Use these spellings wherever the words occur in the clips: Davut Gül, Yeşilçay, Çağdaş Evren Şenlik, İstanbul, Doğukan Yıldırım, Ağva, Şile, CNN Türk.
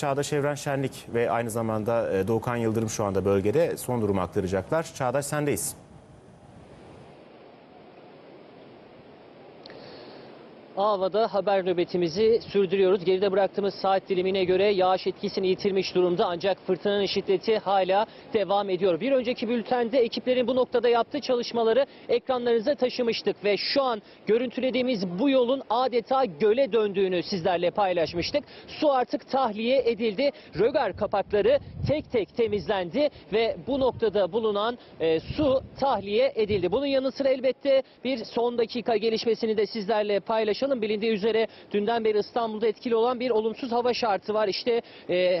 Çağdaş Evren Şenlik ve aynı zamanda Doğukan Yıldırım şu anda bölgede, son durumu aktaracaklar. Çağdaş, sendeyiz. Ağva'da haber nöbetimizi sürdürüyoruz. Geride bıraktığımız saat dilimine göre yağış etkisini yitirmiş durumda, ancak fırtınanın şiddeti hala devam ediyor. Bir önceki bültende ekiplerin bu noktada yaptığı çalışmaları ekranlarınıza taşımıştık ve şu an görüntülediğimiz bu yolun adeta göle döndüğünü sizlerle paylaşmıştık. Su artık tahliye edildi. Rögar kapakları tek tek temizlendi ve bu noktada bulunan su tahliye edildi. Bunun yanı sıra elbette bir son dakika gelişmesini de sizlerle paylaşalım. Bilindiği üzere dünden beri İstanbul'da etkili olan bir olumsuz hava şartı var. İşte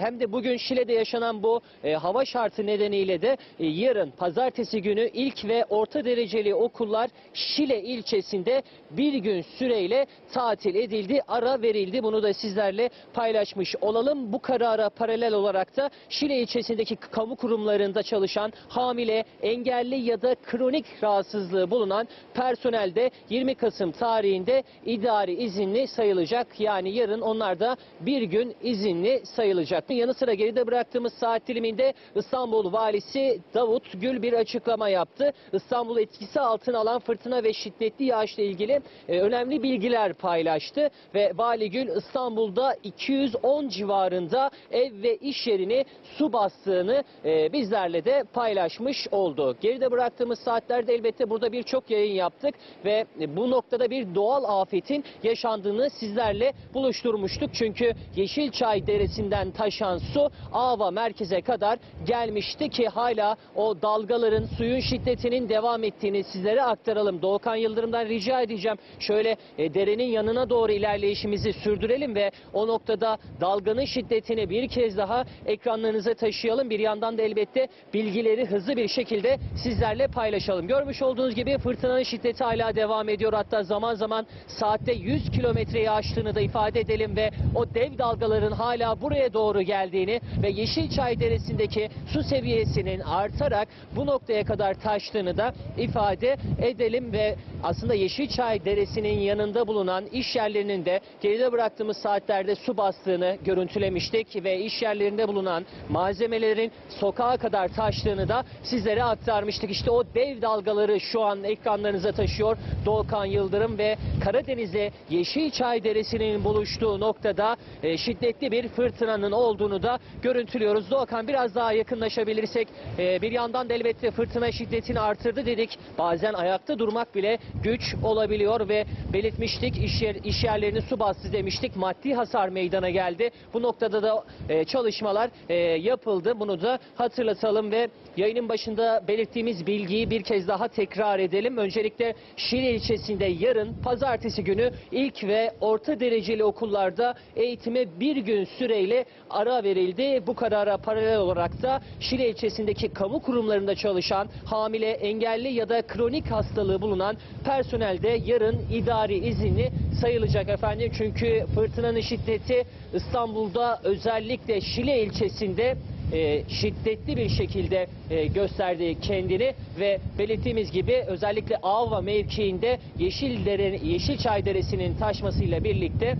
hem de bugün Şile'de yaşanan bu hava şartı nedeniyle de yarın pazartesi günü ilk ve orta dereceli okullar Şile ilçesinde bir gün süreyle tatil edildi, ara verildi. Bunu da sizlerle paylaşmış olalım. Bu karara paralel olarak da Şile ilçesindeki kamu kurumlarında çalışan hamile, engelli ya da kronik rahatsızlığı bulunan personel de 20 Kasım tarihinde idari izinli sayılacak. Yani yarın onlar da bir gün izinli sayılacak. Yanı sıra geride bıraktığımız saat diliminde İstanbul Valisi Davut Gül bir açıklama yaptı. İstanbul'u etkisi altına alan fırtına ve şiddetli yağışla ilgili önemli bilgiler paylaştı. Ve Vali Gül, İstanbul'da 210 civarında ev ve iş yerini su bastığını bizlerle de paylaşmış oldu. Geride bıraktığımız saatlerde elbette burada birçok yayın yaptık ve bu noktada bir doğal afet yaşandığını sizlerle buluşturmuştuk. Çünkü Yeşilçay deresinden taşan su Ağva merkeze kadar gelmişti ki hala o dalgaların, suyun şiddetinin devam ettiğini sizlere aktaralım. Doğukan Yıldırım'dan rica edeceğim. Şöyle derenin yanına doğru ilerleyişimizi sürdürelim ve o noktada dalganın şiddetini bir kez daha ekranlarınıza taşıyalım. Bir yandan da elbette bilgileri hızlı bir şekilde sizlerle paylaşalım. Görmüş olduğunuz gibi fırtınanın şiddeti hala devam ediyor. Hatta zaman zaman saatte 100 kilometreyi aştığını da ifade edelim ve o dev dalgaların hala buraya doğru geldiğini ve Yeşilçay Deresi'ndeki su seviyesinin artarak bu noktaya kadar taştığını da ifade edelim ve aslında Yeşilçay Deresi'nin yanında bulunan iş yerlerinin de geride bıraktığımız saatlerde su bastığını görüntülemiştik ve iş yerlerinde bulunan malzemelerin sokağa kadar taştığını da sizlere aktarmıştık. İşte o dev dalgaları şu an ekranlarınıza taşıyor Doğukan Yıldırım ve Karadeniz'de Yeşilçay Deresi'nin buluştuğu noktada şiddetli bir fırtınanın olduğunu da görüntülüyoruz. Doğukan, biraz daha yakınlaşabilirsek, bir yandan da elbette fırtına şiddetini artırdı dedik. Bazen ayakta durmak bile güç olabiliyor ve belirtmiştik, iş yerlerini su bastı demiştik. Maddi hasar meydana geldi. Bu noktada da çalışmalar yapıldı. Bunu da hatırlatalım ve yayının başında belirttiğimiz bilgiyi bir kez daha tekrar edelim. Öncelikle Şile ilçesinde yarın pazartesi günü ilk ve orta dereceli okullarda eğitime bir gün süreyle ara verildi. Bu karara paralel olarak da Şile ilçesindeki kamu kurumlarında çalışan hamile, engelli ya da kronik hastalığı bulunan personel de yarın idari izinli sayılacak efendim. Çünkü fırtınanın şiddeti İstanbul'da, özellikle Şile ilçesinde şiddetli bir şekilde gösterdi kendini ve belirttiğimiz gibi özellikle Ağva mevkiinde Yeşilçay Deresi'nin taşmasıyla birlikte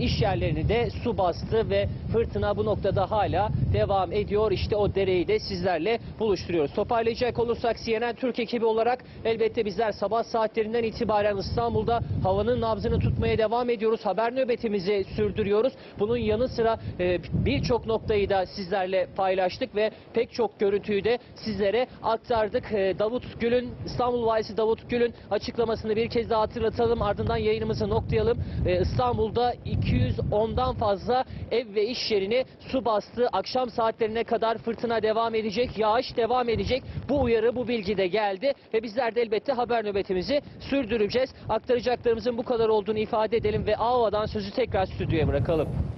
iş yerlerini de su bastı ve fırtına bu noktada hala devam ediyor. İşte o dereyi de sizlerle buluşturuyoruz. Toparlayacak olursak, CNN Türk ekibi olarak elbette bizler sabah saatlerinden itibaren İstanbul'da havanın nabzını tutmaya devam ediyoruz. Haber nöbetimizi sürdürüyoruz. Bunun yanı sıra birçok noktayı da sizlerle paylaştık ve pek çok görüntüyü de sizlere aktardık. Davut Gül'ün, İstanbul Valisi Davut Gül'ün açıklamasını bir kez daha hatırlatalım. Ardından yayınımızı noktalayalım. İstanbul'da 210'dan fazla ev ve iş yerini su bastı. Akşam saatlerine kadar fırtına devam edecek, yağış devam edecek. Bu uyarı, bu bilgi de geldi ve bizler de elbette haber nöbetimizi sürdüreceğiz. Aktaracaklarımızın bu kadar olduğunu ifade edelim ve Ağva'dan sözü tekrar stüdyoya bırakalım.